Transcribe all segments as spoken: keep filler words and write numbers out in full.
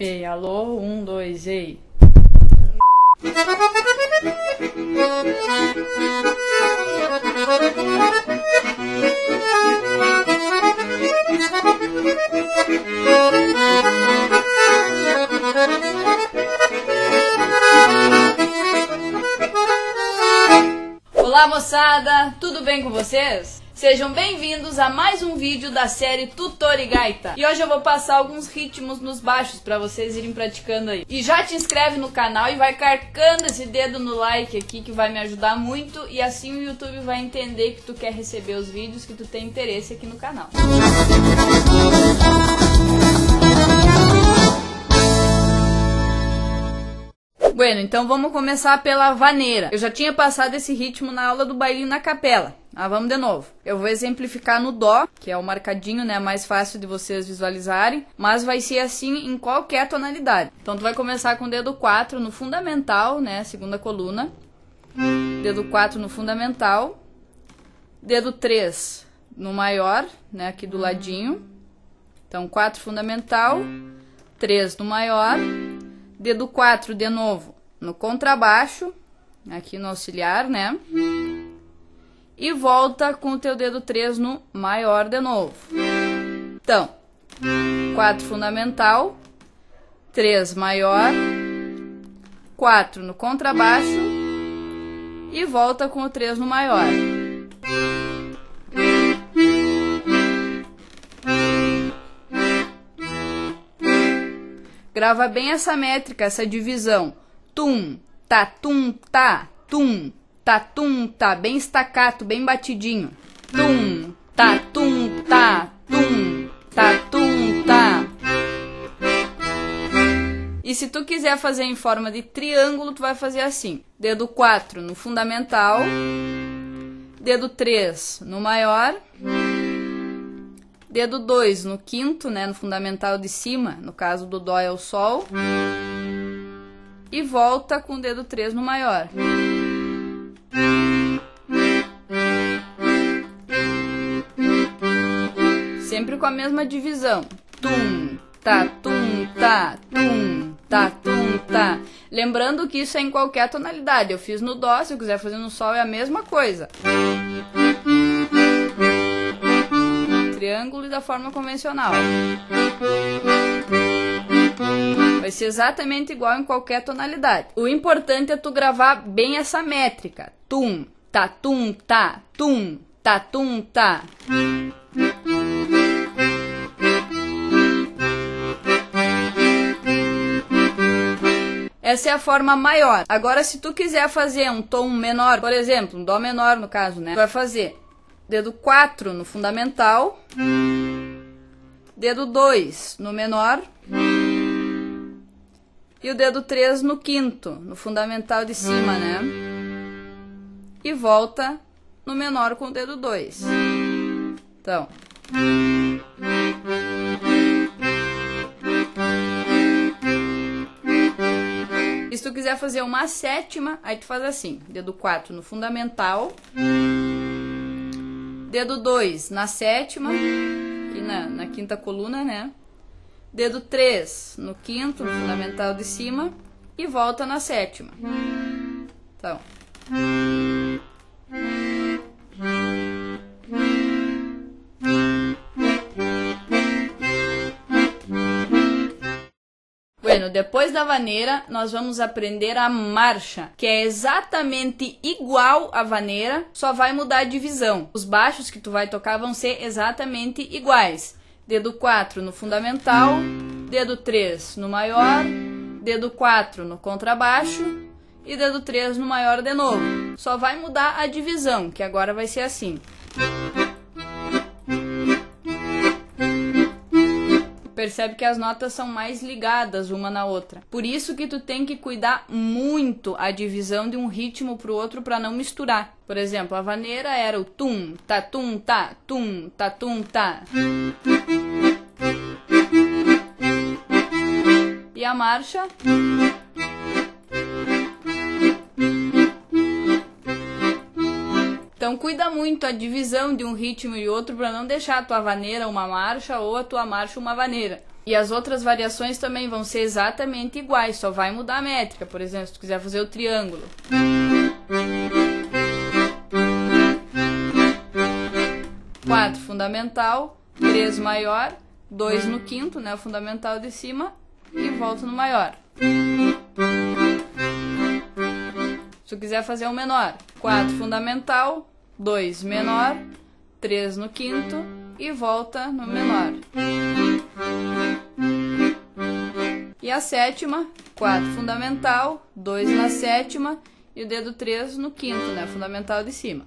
Ei, alô, um, dois, ei. Olá, moçada, tudo bem com vocês? Sejam bem-vindos a mais um vídeo da série Tutor e Gaita. E hoje eu vou passar alguns ritmos nos baixos pra vocês irem praticando aí. E já te inscreve no canal e vai carcando esse dedo no like aqui, que vai me ajudar muito. E assim o YouTube vai entender que tu quer receber os vídeos, que tu tem interesse aqui no canal. Bueno, então vamos começar pela vaneira. Eu já tinha passado esse ritmo na aula do bailinho na capela. Ah, vamos de novo. Eu vou exemplificar no dó, que é o marcadinho, né, mais fácil de vocês visualizarem, mas vai ser assim em qualquer tonalidade. Então tu vai começar com o dedo quatro no fundamental, né, segunda coluna. Dedo quatro no fundamental. Dedo três no maior, né, aqui do ladinho. Então quatro fundamental, três no maior. Dedo quatro de novo no contrabaixo, aqui no auxiliar, né? E volta com o teu dedo três no maior de novo. Então, quatro fundamental, três maior, quatro no contrabaixo e volta com o três no maior. Grava bem essa métrica, essa divisão. Tum, tá, tum, tá, tum. Tá, tum, tá, bem estacato, bem batidinho. Tum, tá, tum, tá, tum, tá, tum, tá. E se tu quiser fazer em forma de triângulo, tu vai fazer assim. Dedo quatro no fundamental. Dedo três no maior. Dedo dois no quinto, né, no fundamental de cima. No caso do dó é o sol. E volta com o dedo três no maior. Sempre com a mesma divisão. Tum, tá, tum, tá, tum, tá, tum, tá. Lembrando que isso é em qualquer tonalidade. Eu fiz no dó, se eu quiser fazer no sol é a mesma coisa. Triângulo e da forma convencional. Vai ser exatamente igual em qualquer tonalidade. O importante é tu gravar bem essa métrica. Tum, tá, tum, tá, tum, tá, tum, tá. Essa é a forma maior. Agora, se tu quiser fazer um tom menor, por exemplo, um dó menor no caso, né? Tu vai fazer dedo quatro no fundamental, dedo dois no menor e o dedo três no quinto, no fundamental de cima, né? E volta no menor com o dedo dois. Então. E se tu quiser fazer uma sétima, aí tu faz assim. Dedo quatro no fundamental. Dedo dois na sétima. E na, na quinta coluna, né? Dedo três no quinto, no fundamental de cima. E volta na sétima. Então. Bueno, depois da vaneira, nós vamos aprender a marcha, que é exatamente igual à vaneira, só vai mudar a divisão. Os baixos que tu vai tocar vão ser exatamente iguais. Dedo quatro no fundamental, dedo três no maior, dedo quatro no contrabaixo e dedo três no maior de novo. Só vai mudar a divisão, que agora vai ser assim. Percebe que as notas são mais ligadas uma na outra. Por isso que tu tem que cuidar muito a divisão de um ritmo pro outro para não misturar. Por exemplo, a vaneira era o tum, tá, tum, tá, tum, tá, tum, tá. E a marcha... Então cuida muito a divisão de um ritmo e outro para não deixar a tua vaneira uma marcha ou a tua marcha uma vaneira. E as outras variações também vão ser exatamente iguais, só vai mudar a métrica. Por exemplo, se tu quiser fazer o triângulo. quatro fundamental, três maior, dois no quinto, né, o fundamental de cima, e volto no maior. Se tu quiser fazer um menor, quatro fundamental, dois menor, três no quinto e volta no menor. E a sétima, quatro fundamental, dois na sétima e o dedo três no quinto, né, fundamental de cima.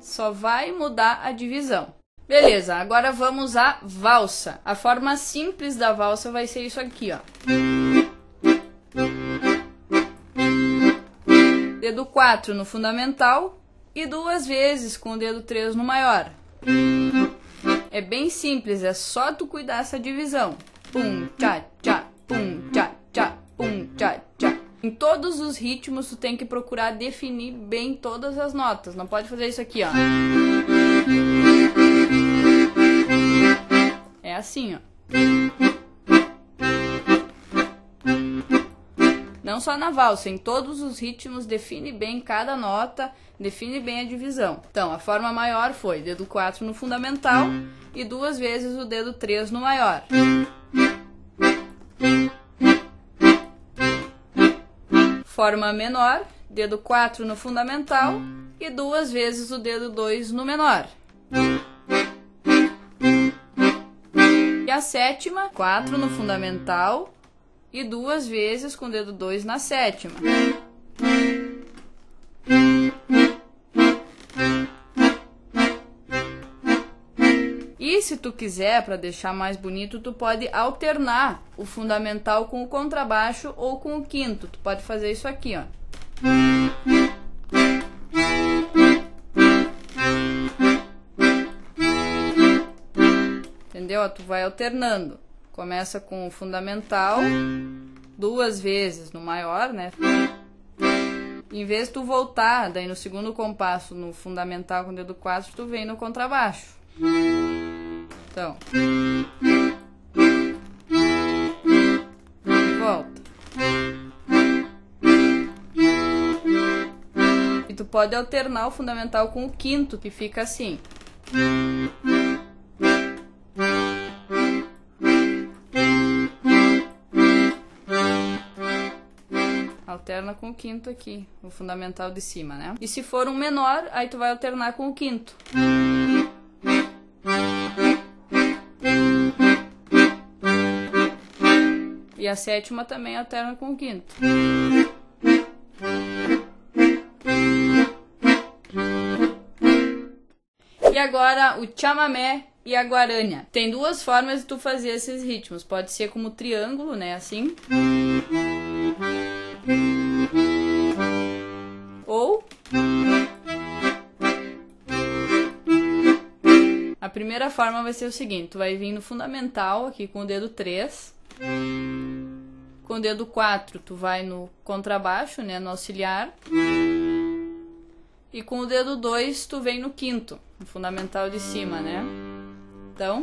Só vai mudar a divisão. Beleza, agora vamos à valsa. A forma simples da valsa vai ser isso aqui, ó. Dedo quatro no fundamental e duas vezes com o dedo três no maior. É bem simples, é só tu cuidar essa divisão. Pum, tchá, tchá, pum, tchá, tchá, pum, tchá, tchá. Em todos os ritmos, tu tem que procurar definir bem todas as notas. Não pode fazer isso aqui, ó. É assim, ó. Não só na valsa, em todos os ritmos, define bem cada nota, define bem a divisão. Então, a forma maior foi dedo quatro no fundamental e duas vezes o dedo três no maior. Forma menor, dedo quatro no fundamental e duas vezes o dedo dois no menor. E a sétima, quatro no fundamental e duas vezes com o dedo dois na sétima. E se tu quiser, para deixar mais bonito, tu pode alternar o fundamental com o contrabaixo ou com o quinto. Tu pode fazer isso aqui, ó. Entendeu? Tu vai alternando. Começa com o fundamental, duas vezes no maior, né? Em vez de tu voltar, daí no segundo compasso, no fundamental com o dedo quatro, tu vem no contrabaixo. Então. E volta. E tu pode alternar o fundamental com o quinto, que fica assim. Alterna com o quinto aqui, o fundamental de cima, né? E se for um menor, aí tu vai alternar com o quinto. E a sétima também alterna com o quinto. E agora o chamamé e a guarania. Tem duas formas de tu fazer esses ritmos. Pode ser como triângulo, né? Assim. Ou a primeira forma vai ser o seguinte: tu vai vir no fundamental aqui com o dedo três. Com o dedo quatro tu vai no contrabaixo, né, no auxiliar. E com o dedo dois tu vem no quinto, no fundamental de cima, né? Então,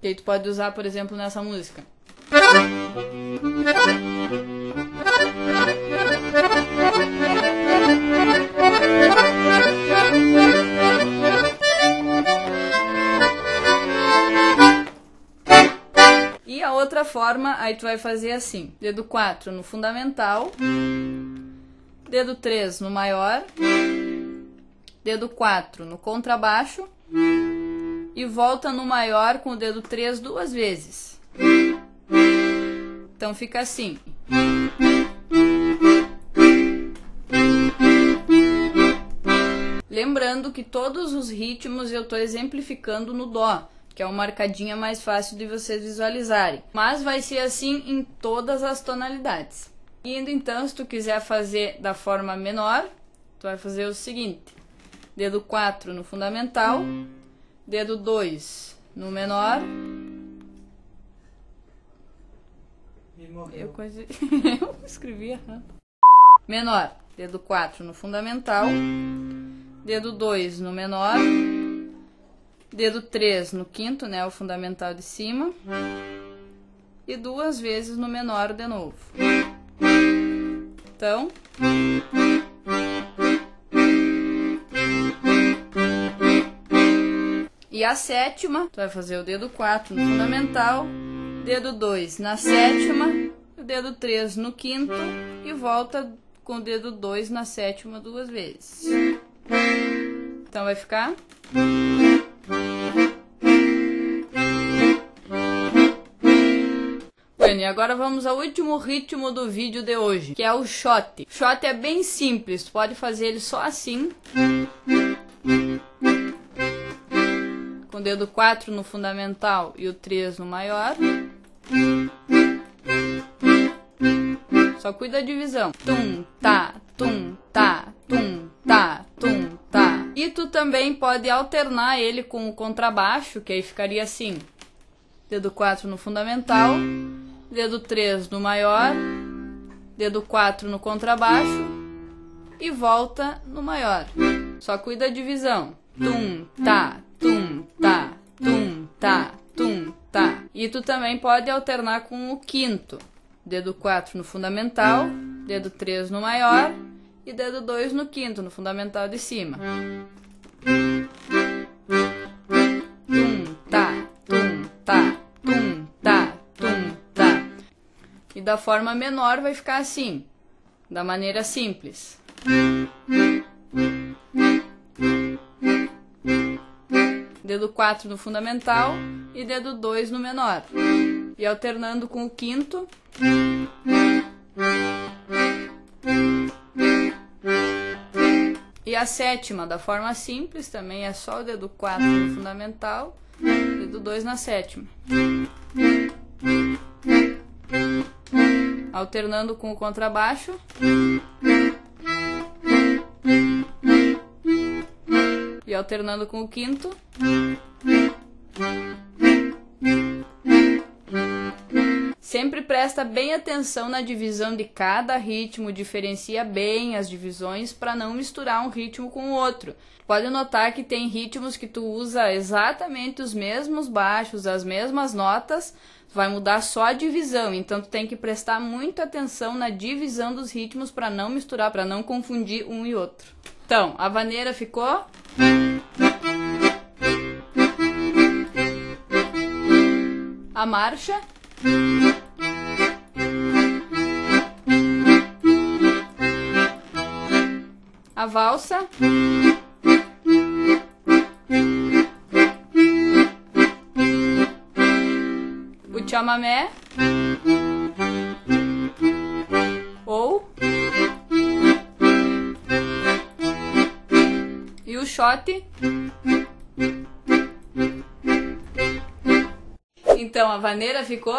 que aí tu pode usar, por exemplo, nessa música. E a outra forma, aí tu vai fazer assim: dedo quatro no fundamental, dedo três no maior, dedo quatro no contrabaixo e volta no maior com o dedo três duas vezes. Então fica assim. Lembrando que todos os ritmos eu estou exemplificando no dó, que é uma marcadinha mais fácil de vocês visualizarem. Mas vai ser assim em todas as tonalidades. E ainda então, se tu quiser fazer da forma menor, tu vai fazer o seguinte: dedo quatro no fundamental, dedo dois no menor. Me eu, coisa... eu escrevi errado. menor, dedo quatro no fundamental, dedo dois no menor, dedo três no quinto, né, o fundamental de cima, e duas vezes no menor de novo. Então, e a sétima, tu vai fazer o dedo quatro no fundamental, dedo dois na sétima, o dedo três no quinto e volta com o dedo dois na sétima duas vezes. Então vai ficar. E agora vamos ao último ritmo do vídeo de hoje, que é o xote. O xote é bem simples, tu pode fazer ele só assim, com o dedo quatro no fundamental e o três no maior. Só cuida da divisão. Tum, tá, tum, tá, tum, tá, tum, tá. E tu também pode alternar ele com o contrabaixo, que aí ficaria assim: dedo quatro no fundamental, dedo três no maior, dedo quatro no contrabaixo e volta no maior. Só cuida da divisão. Tum, tá, tum, tá, tum, tá, tum, tá. E tu também pode alternar com o quinto. Dedo quatro no fundamental, dedo três no maior e dedo dois no quinto, no fundamental de cima. E da forma menor vai ficar assim, da maneira simples. Dedo quatro no fundamental e dedo dois no menor. E alternando com o quinto. E a sétima, da forma simples, também é só o dedo quatro no fundamental, dedo dois na sétima. Alternando com o contrabaixo. E alternando com o quinto. Sempre presta bem atenção na divisão de cada ritmo, diferencia bem as divisões para não misturar um ritmo com o outro. Pode notar que tem ritmos que tu usa exatamente os mesmos baixos, as mesmas notas, vai mudar só a divisão, então tu tem que prestar muita atenção na divisão dos ritmos para não misturar, para não confundir um e outro. Então, a vaneira ficou... A marcha... A valsa... O chamamé ou e o xote. Então a vaneira ficou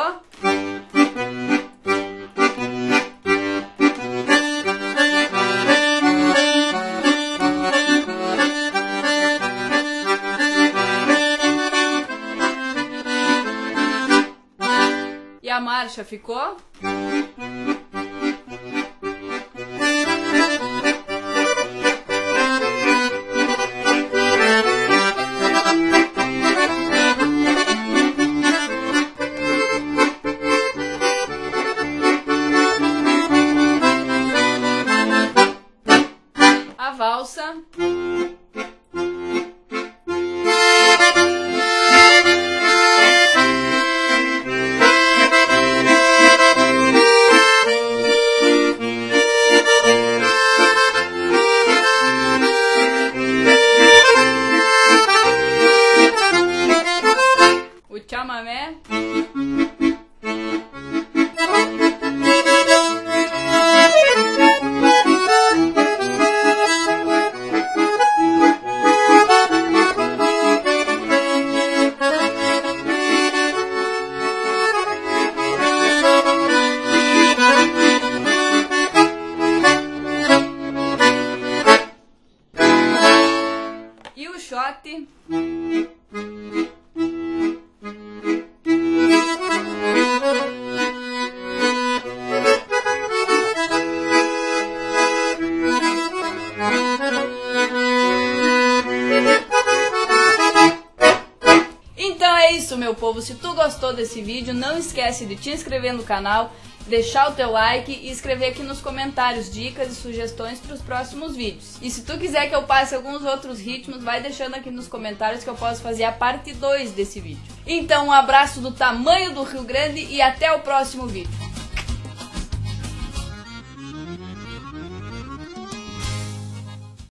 a marcha ficou. A valsa. Chamamé e o xote. Thank you. isso, meu povo, se tu gostou desse vídeo, não esquece de te inscrever no canal, deixar o teu like e escrever aqui nos comentários dicas e sugestões para os próximos vídeos. E se tu quiser que eu passe alguns outros ritmos, vai deixando aqui nos comentários que eu posso fazer a parte dois desse vídeo. Então, um abraço do tamanho do Rio Grande e até o próximo vídeo.